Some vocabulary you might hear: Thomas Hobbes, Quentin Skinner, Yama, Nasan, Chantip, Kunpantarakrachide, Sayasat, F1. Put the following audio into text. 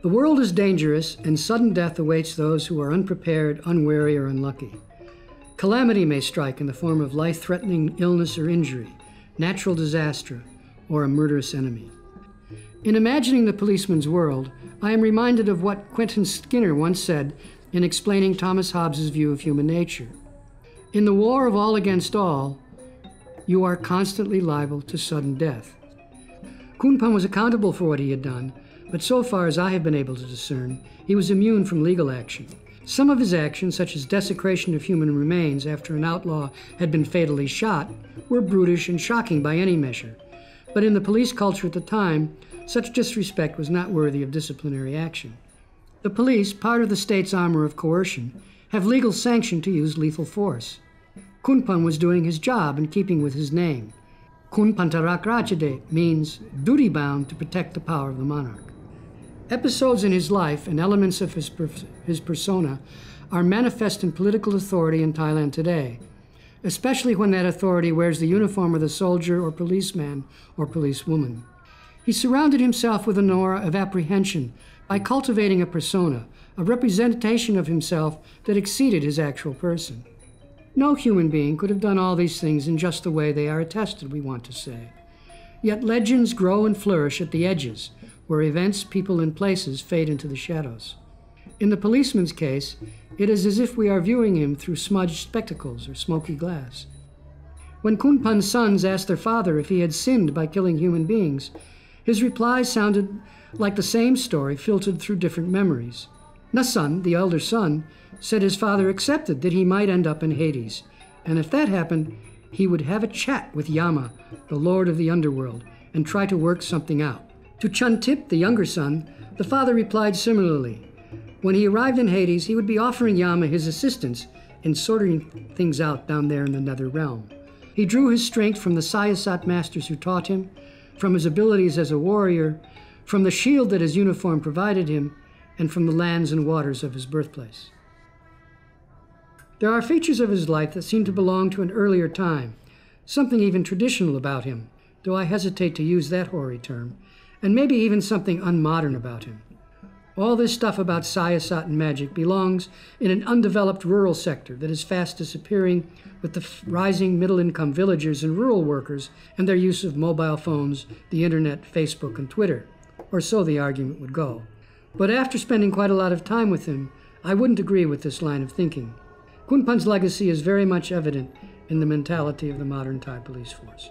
The world is dangerous, and sudden death awaits those who are unprepared, unwary, or unlucky. Calamity may strike in the form of life-threatening illness or injury, natural disaster, or a murderous enemy. In imagining the policeman's world, I am reminded of what Quentin Skinner once said in explaining Thomas Hobbes' view of human nature. In the war of all against all, you are constantly liable to sudden death. Kunpan was accountable for what he had done, but so far as I have been able to discern, he was immune from legal action. Some of his actions, such as desecration of human remains after an outlaw had been fatally shot, were brutish and shocking by any measure. But in the police culture at the time, such disrespect was not worthy of disciplinary action. The police, part of the state's armor of coercion, have legal sanction to use lethal force. Kunpan was doing his job in keeping with his name. Kunpantarakrachide means duty bound to protect the power of the monarch. Episodes in his life and elements of his persona are manifest in political authority in Thailand today, especially when that authority wears the uniform of the soldier or policeman or policewoman. He surrounded himself with an aura of apprehension by cultivating a persona, a representation of himself that exceeded his actual person. No human being could have done all these things in just the way they are attested, we want to say. Yet legends grow and flourish at the edges, where events, people, and places fade into the shadows. In the policeman's case, it is as if we are viewing him through smudged spectacles or smoky glass. When Kunpan's sons asked their father if he had sinned by killing human beings, his reply sounded like the same story filtered through different memories. Nasan, the elder son, said his father accepted that he might end up in Hades, and if that happened, he would have a chat with Yama, the lord of the underworld, and try to work something out. To Chantip, the younger son, the father replied similarly. When he arrived in Hades, he would be offering Yama his assistance in sorting things out down there in the nether realm. He drew his strength from the Sayasat masters who taught him, from his abilities as a warrior, from the shield that his uniform provided him, and from the lands and waters of his birthplace. There are features of his life that seem to belong to an earlier time, something even traditional about him, though I hesitate to use that hoary term, and maybe even something unmodern about him. All this stuff about Sayasat and magic belongs in an undeveloped rural sector that is fast disappearing with the rising middle-income villagers and rural workers and their use of mobile phones, the internet, Facebook, and Twitter, or so the argument would go. But after spending quite a lot of time with him, I wouldn't agree with this line of thinking. Kunpan's legacy is very much evident in the mentality of the modern Thai police force.